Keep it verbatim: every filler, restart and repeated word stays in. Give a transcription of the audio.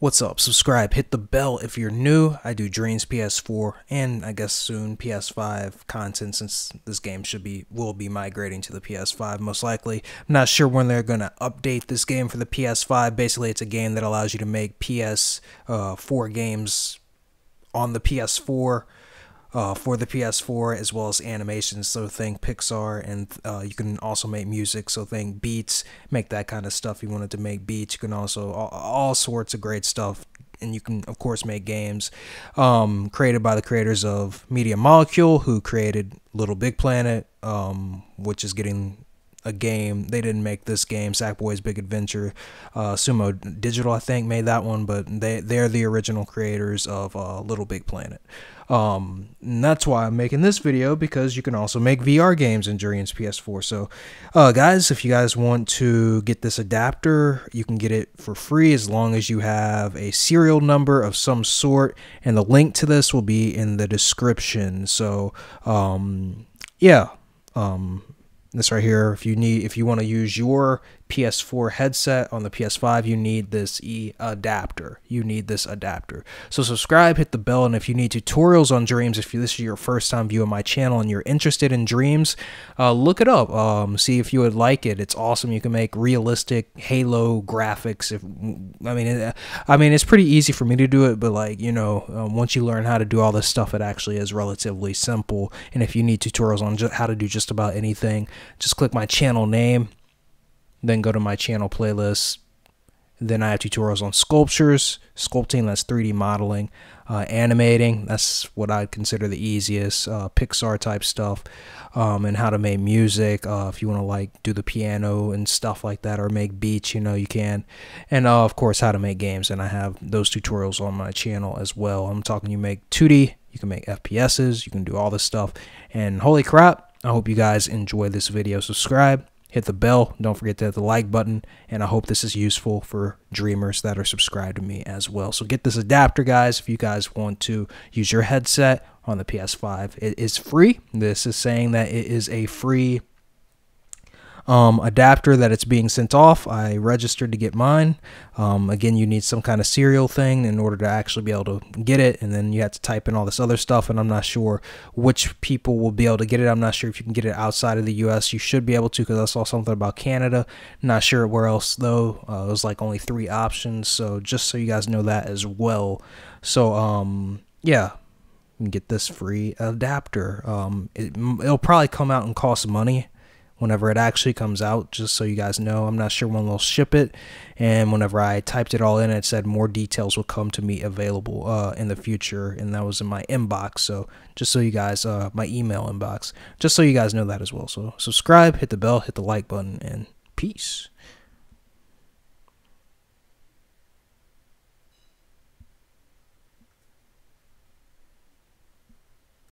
What's up? Subscribe, hit the bell if you're new. I do Dreams, P S four, and I guess soon P S five content, since this game should be will be migrating to the P S five most likely. I'm not sure when they're going to update this game for the P S five. Basically, it's a game that allows you to make P S four games on the P S four uh, for the P S four, as well as animations, so think Pixar, and uh, you can also make music, so think Beats, make that kind of stuff. You wanted to make Beats, you can also, all, all sorts of great stuff, and you can, of course, make games um, created by the creators of Media Molecule, who created Little Big Planet, um, which is getting a game. They didn't make this game. Sackboy's Big Adventure, uh, Sumo Digital, I think, made that one, but they, they're the original creators of uh, Little Big Planet. Um, and that's why I'm making this video, because you can also make V R games in Dreams P S four. So, uh, guys, if you guys want to get this adapter, you can get it for free as long as you have a serial number of some sort, and the link to this will be in the description. So, um, yeah, um, this right here, if you need, if you want to use your P S four headset on the P S five, you need this e adapter. You need this adapter. So subscribe, hit the bell, and if you need tutorials on Dreams, if this is your first time viewing my channel and you're interested in Dreams, uh, look it up. Um, see if you would like it. It's awesome. You can make realistic Halo graphics. If I mean, it, I mean, it's pretty easy for me to do it, but like you know, um, once you learn how to do all this stuff, it actually is relatively simple. And if you need tutorials on how to do just about anything, just click my channel name, then go to my channel playlist. Then I have tutorials on sculptures, sculpting, that's three D modeling, uh, animating, that's what I'd consider the easiest, uh, Pixar type stuff, um, and how to make music, uh, if you want to like do the piano and stuff like that, or make beats, you know, you can. And uh, of course, how to make games, and I have those tutorials on my channel as well. I'm talking, you make two D, you can make F P S's, you can do all this stuff, and holy crap, I hope you guys enjoy this video. Subscribe, hit the bell, don't forget to hit the like button, and I hope this is useful for dreamers that are subscribed to me as well. So get this adapter, guys, if you guys want to use your headset on the P S five. It is free. This is saying that it is a free um, adapter that it's being sent off. I registered to get mine. Um, again, you need some kind of serial thing in order to actually be able to get it, and then you have to type in all this other stuff, and I'm not sure which people will be able to get it. I'm not sure if you can get it outside of the U S You should be able to, because I saw something about Canada. Not sure where else, though. Uh, it was like only three options, so just so you guys know that as well. So, um, yeah. You can get this free adapter. Um, it, it'll probably come out and cost money whenever it actually comes out, just so you guys know. I'm not sure when they'll ship it, and whenever I typed it all in, it said more details will come to me available uh, in the future, and that was in my inbox, so just so you guys, uh, my email inbox, just so you guys know that as well. So subscribe, hit the bell, hit the like button, and peace.